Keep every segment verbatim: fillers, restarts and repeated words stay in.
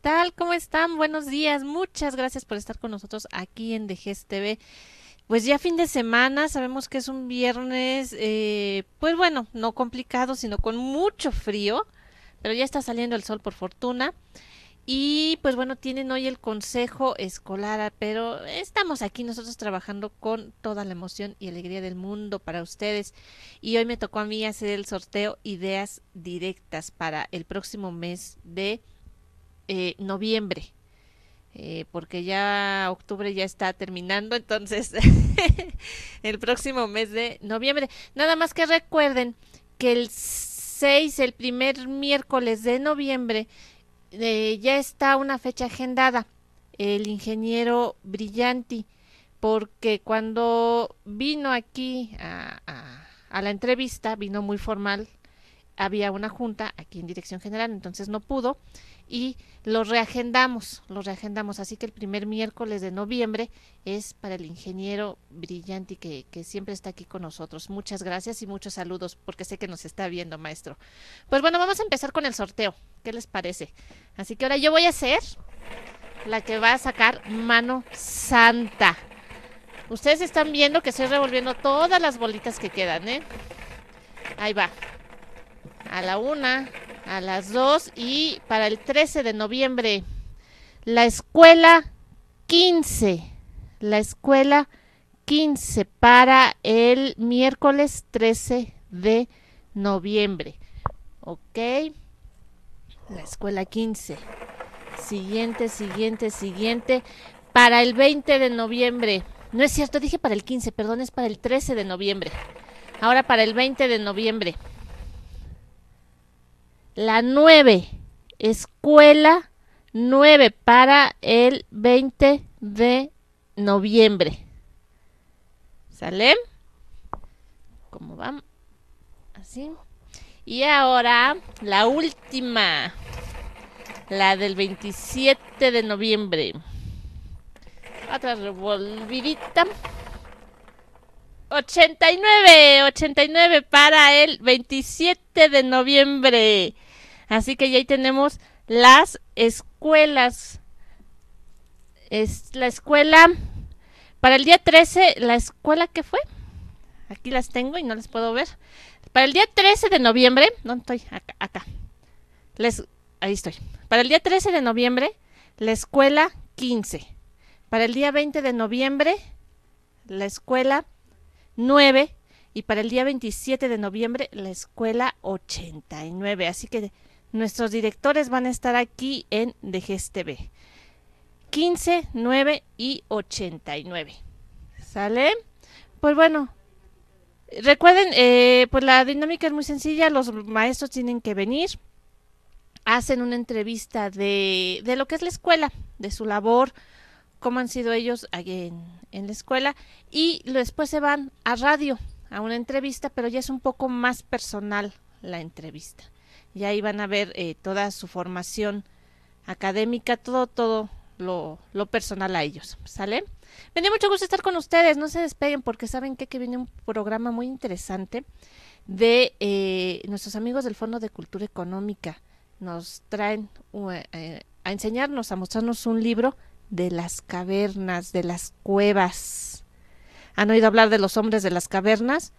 tal? ¿Cómo están? Buenos días. Muchas gracias por estar con nosotros aquí en D G E S T V. Pues ya fin de semana, sabemos que es un viernes, eh, pues bueno, no complicado, sino con mucho frío, pero ya está saliendo el sol por fortuna. Y pues bueno, tienen hoy el consejo escolar, pero estamos aquí nosotros trabajando con toda la emoción y alegría del mundo para ustedes. Y hoy me tocó a mí hacer el sorteo Ideas Directas para el próximo mes de eh, noviembre. Eh, porque ya octubre ya está terminando, entonces el próximo mes de noviembre. Nada más que recuerden que el seis, el primer miércoles de noviembre, eh, ya está una fecha agendada, el ingeniero Brillanti, porque cuando vino aquí a, a, a la entrevista, vino muy formal, había una junta aquí en Dirección General, entonces no pudo, y lo reagendamos, lo reagendamos, así que el primer miércoles de noviembre es para el ingeniero Brillanti, que, que siempre está aquí con nosotros. Muchas gracias y muchos saludos, porque sé que nos está viendo, maestro. Pues bueno, vamos a empezar con el sorteo, ¿qué les parece? Así que ahora yo voy a ser la que va a sacar mano santa. Ustedes están viendo que estoy revolviendo todas las bolitas que quedan, ¿eh? Ahí va. A la una, a las dos, y para el trece de noviembre, la escuela quince, la escuela quince para el miércoles trece de noviembre. Ok, la escuela quince. Siguiente, siguiente, siguiente, para el veinte de noviembre. No es cierto, dije para el quince, perdón, es para el trece de noviembre. Ahora para el veinte de noviembre. La nueve, escuela nueve para el veinte de noviembre. ¿Sale? ¿Cómo va? Así. Y ahora la última, la del veintisiete de noviembre. Otra revolvidita. ochenta y nueve, ochenta y nueve para el veintisiete de noviembre. Así que ya ahí tenemos las escuelas. Es la escuela para el día trece, la escuela que fue. Aquí las tengo y no las puedo ver. Para el día trece de noviembre, ¿dónde estoy? Acá, acá. Les, ahí estoy. Para el día trece de noviembre, la escuela quince. Para el día veinte de noviembre, la escuela nueve. Y para el día veintisiete de noviembre, la escuela ochenta y nueve. Así que nuestros directores van a estar aquí en D G E S T V. quince, nueve y ochenta y nueve. ¿Sale? Pues bueno, recuerden, eh, pues la dinámica es muy sencilla. Los maestros tienen que venir, hacen una entrevista de, de lo que es la escuela, de su labor, cómo han sido ellos aquí en, en la escuela, y después se van a radio, a una entrevista, pero ya es un poco más personal la entrevista. Y ahí van a ver eh, toda su formación académica, todo, todo lo, lo personal a ellos, ¿sale? Me dio mucho gusto estar con ustedes, no se despeguen porque saben que, que viene un programa muy interesante de eh, nuestros amigos del Fondo de Cultura Económica. Nos traen uh, eh, a enseñarnos, a mostrarnos un libro de las cavernas, de las cuevas. ¿Han oído hablar de los hombres de las cavernas?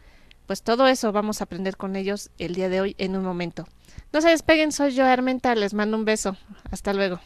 Pues todo eso vamos a aprender con ellos el día de hoy en un momento. No se despeguen, soy Joe Armenta, les mando un beso. Hasta luego.